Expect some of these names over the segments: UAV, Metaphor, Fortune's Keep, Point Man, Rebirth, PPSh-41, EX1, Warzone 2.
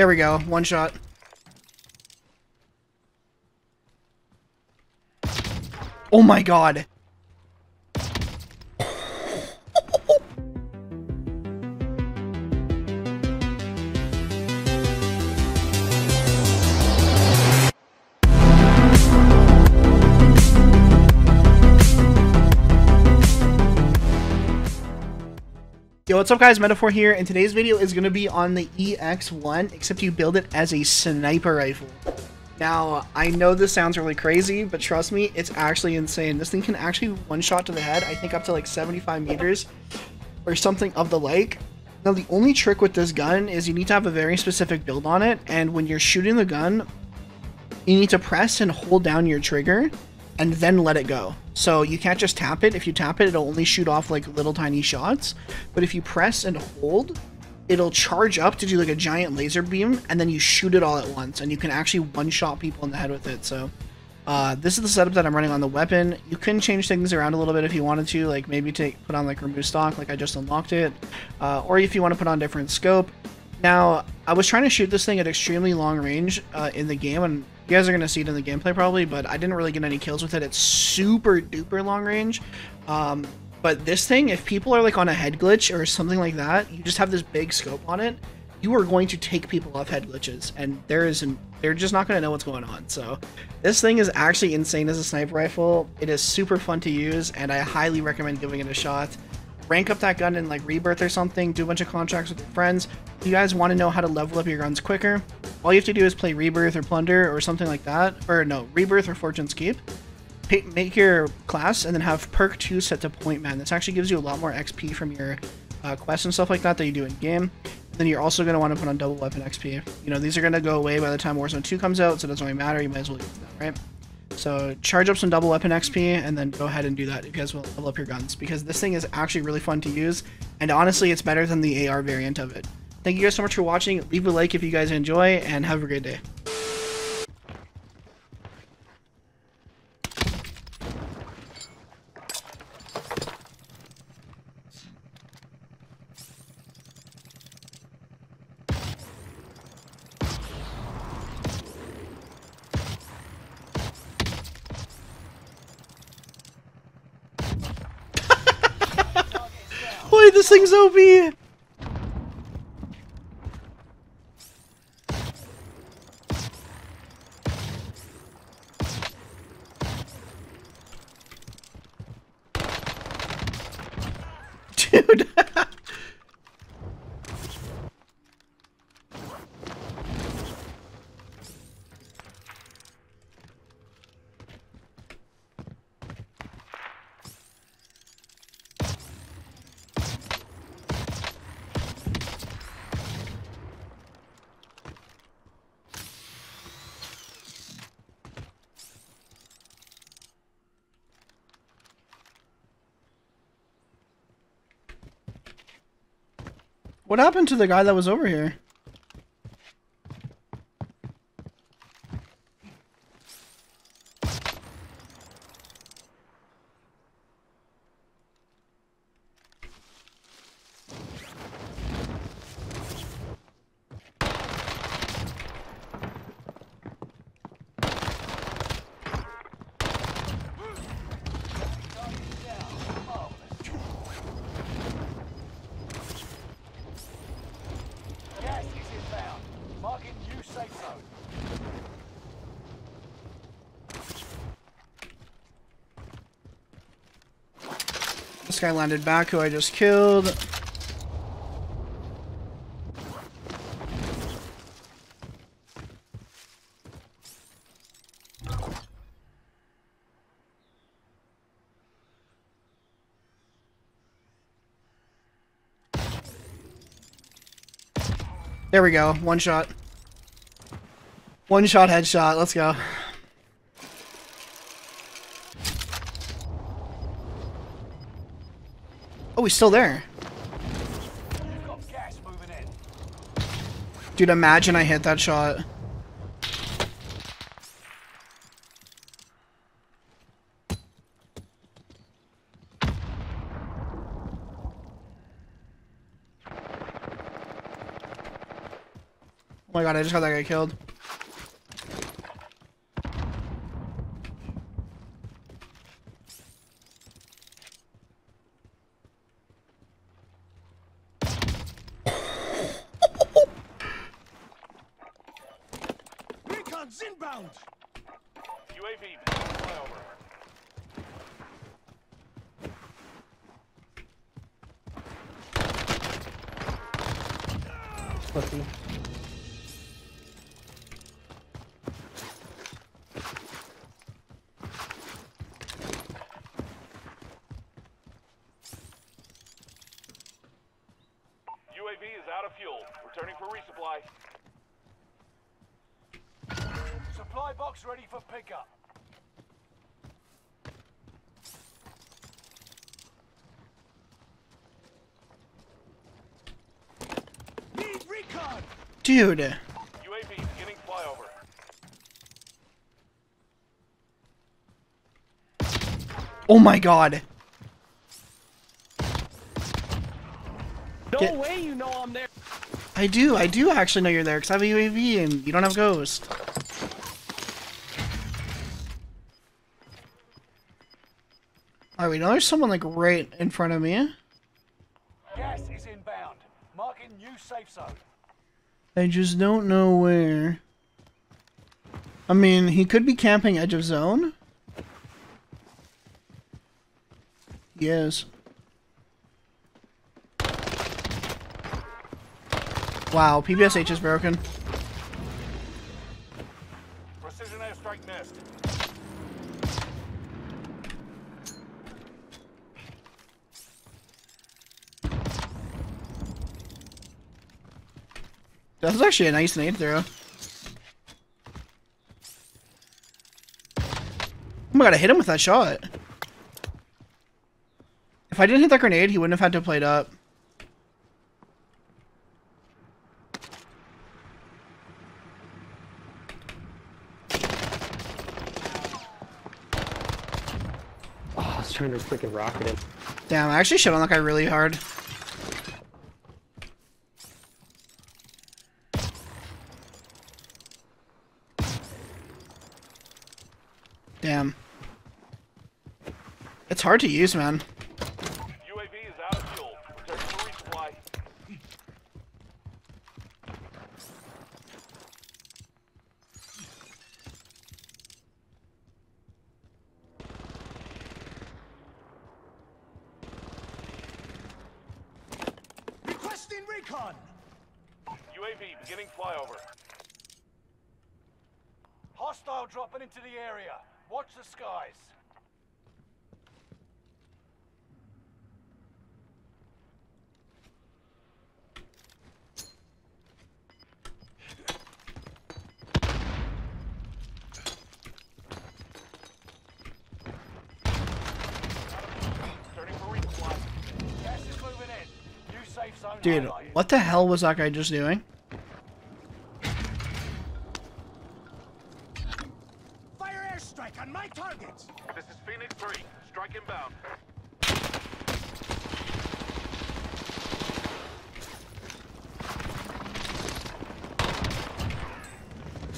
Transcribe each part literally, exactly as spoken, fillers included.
There we go. One shot. Oh my god. Yo, what's up guys, Metaphor here, and today's video is going to be on the E X one, except you build it as a sniper rifle. Now, I know this sounds really crazy, but trust me, it's actually insane. This thing can actually one-shot to the head, I think up to like seventy-five meters, or something of the like. Now, the only trick with this gun is you need to have a very specific build on it, and when you're shooting the gun, you need to press and hold down your trigger, and then let it go. So you can't just tap it. If you tap it, it'll only shoot off like little tiny shots. But if you press and hold, it'll charge up to do like a giant laser beam, and then you shoot it all at once, and you can actually one-shot people in the head with it. So uh, this is the setup that I'm running on the weapon. You can change things around a little bit if you wanted to, like maybe take, put on like remove stock, like I just unlocked it, uh, or if you want to put on different scope. Now, I was trying to shoot this thing at extremely long range uh, in the game, and you guys are going to see it in the gameplay probably, but I didn't really get any kills with it. It's super duper long range. Um, but this thing, if people are like on a head glitch or something like that, you just have this big scope on it, you are going to take people off head glitches, and there is, they're just not going to know what's going on. So this thing is actually insane as a sniper rifle. It is super fun to use, and I highly recommend giving it a shot. Rank up that gun in like Rebirth or something, do a bunch of contracts with your friends. If you guys want to know how to level up your guns quicker, all you have to do is play Rebirth or Plunder or something like that, or no, Rebirth or Fortune's Keep. Make your class and then have perk two set to Point Man. This actually gives you a lot more X P from your uh, quests and stuff like that that you do in game. And then you're also going to want to put on double weapon X P. You know, these are going to go away by the time Warzone two comes out, so it doesn't really matter, you might as well use them, right? So charge up some double weapon X P and then go ahead and do that if you guys will level up your guns, because this thing is actually really fun to use, and honestly it's better than the A R variant of it. Thank you guys so much for watching. Leave a like if you guys enjoy, and have a great day. Wait, this thing's O P! Dude! What happened to the guy that was over here? This guy landed back, who I just killed. There we go, one shot. One shot headshot, let's go. Oh, he's still there. Dude, imagine I hit that shot. Oh my god, I just got that guy killed. Recon's inbound. U A V flyover. Pussy. U A V is out of fuel. Returning for resupply. Supply box ready for pickup. Dude. U A V beginning flyover. Oh my god. No Get. way you know I'm there. I do, I do actually know you're there because I have a U A V and you don't have Ghost. Alright, we know there's someone like right in front of me. Gas is inbound. Marking new safe zone. I just don't know where. I mean, he could be camping edge of zone. He is. Wow, P P S H is broken. Precision airstrike missed. That was actually a nice nade throw. Oh my god, I hit him with that shot. If I didn't hit that grenade, he wouldn't have had to play it up. Oh, I was trying to freaking rocket it. Damn, I actually shot on that guy really hard. Damn. It's hard to use, man. U A V is out of fuel. Return to resupply. Requesting recon. U A V beginning flyover. Hostile dropping into the area. Watch the skies. Turning for resupply. Gas is moving in. New safe zone. Dude, what the hell was that guy just doing?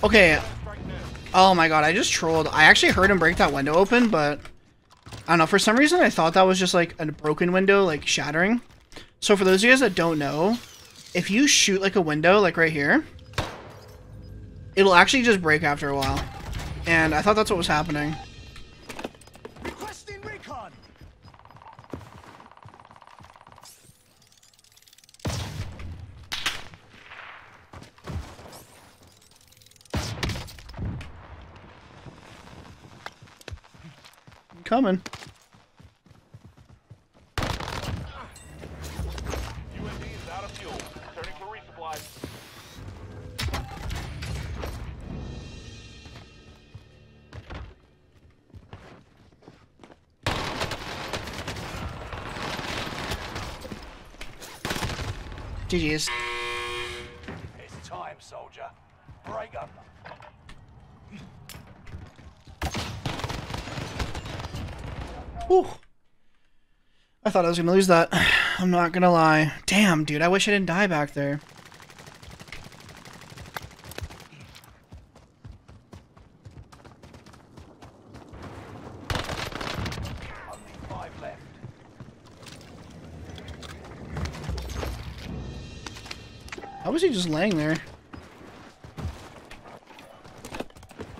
Okay. Oh my god, I just trolled. I actually heard him break that window open, but I don't know. For some reason, I thought that was just like a broken window, like shattering. So for those of you guys that don't know, if you shoot like a window, like right here, it'll actually just break after a while. And I thought that's what was happening. Coming. U A V is out of fuel. Returning for resupply. G G's. It's time, soldier. Break up. Whew. I thought I was gonna lose that. I'm not gonna lie. Damn, dude, I wish I didn't die back there. How was he just laying there?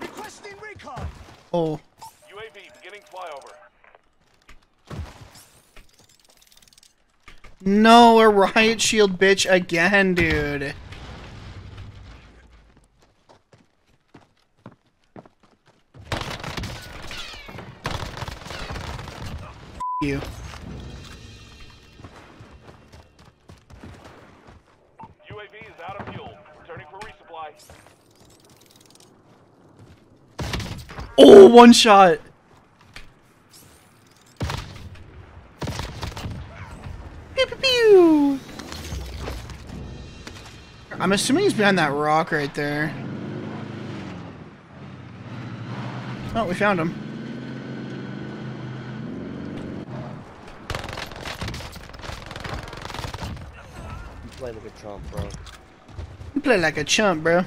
Requesting recon. Oh. U A V beginning flyover. No, a riot shield bitch again, dude. You. U A V is out of fuel. Returning for resupply. Oh, one shot. Pew, pew, pew. I'm assuming he's behind that rock right there. Oh, we found him. Play like a chump, bro. You play like a chump, bro.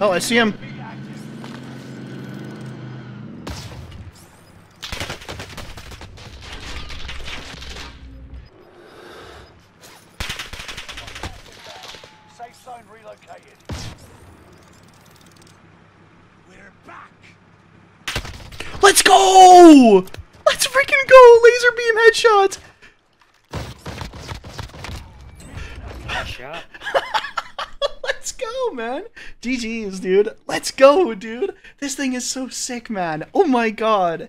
Oh, I see him. Safe zone relocated. We're back. Let's go! Let's freaking go! Laser beam headshots! Shot. Let's go, man. G G's, dude. Let's go, dude. This thing is so sick, man. Oh my god.